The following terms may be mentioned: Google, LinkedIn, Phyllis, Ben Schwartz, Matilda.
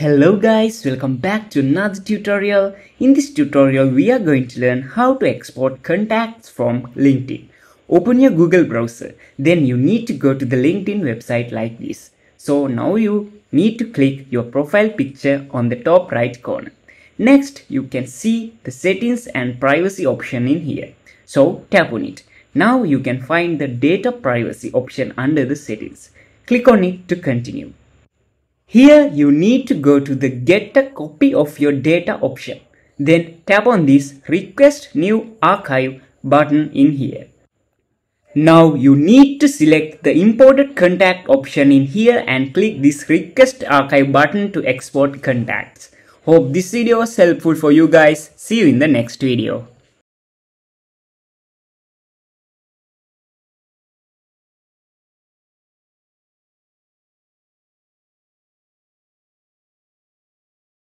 Hello guys, welcome back to another tutorial. In this tutorial, we are going to learn how to export contacts from LinkedIn. Open your Google browser. Then you need to go to the LinkedIn website like this. So now you need to click your profile picture on the top right corner. Next, you can see the settings and privacy option in here. So tap on it. Now you can find the data privacy option under the settings. Click on it to continue. Here you need to go to the Get a Copy of Your Data option. Then tap on this Request New Archive button in here. Now you need to select the Imported Contact option in here and click this Request Archive button to export contacts. Hope this video was helpful for you guys. See you in the next video.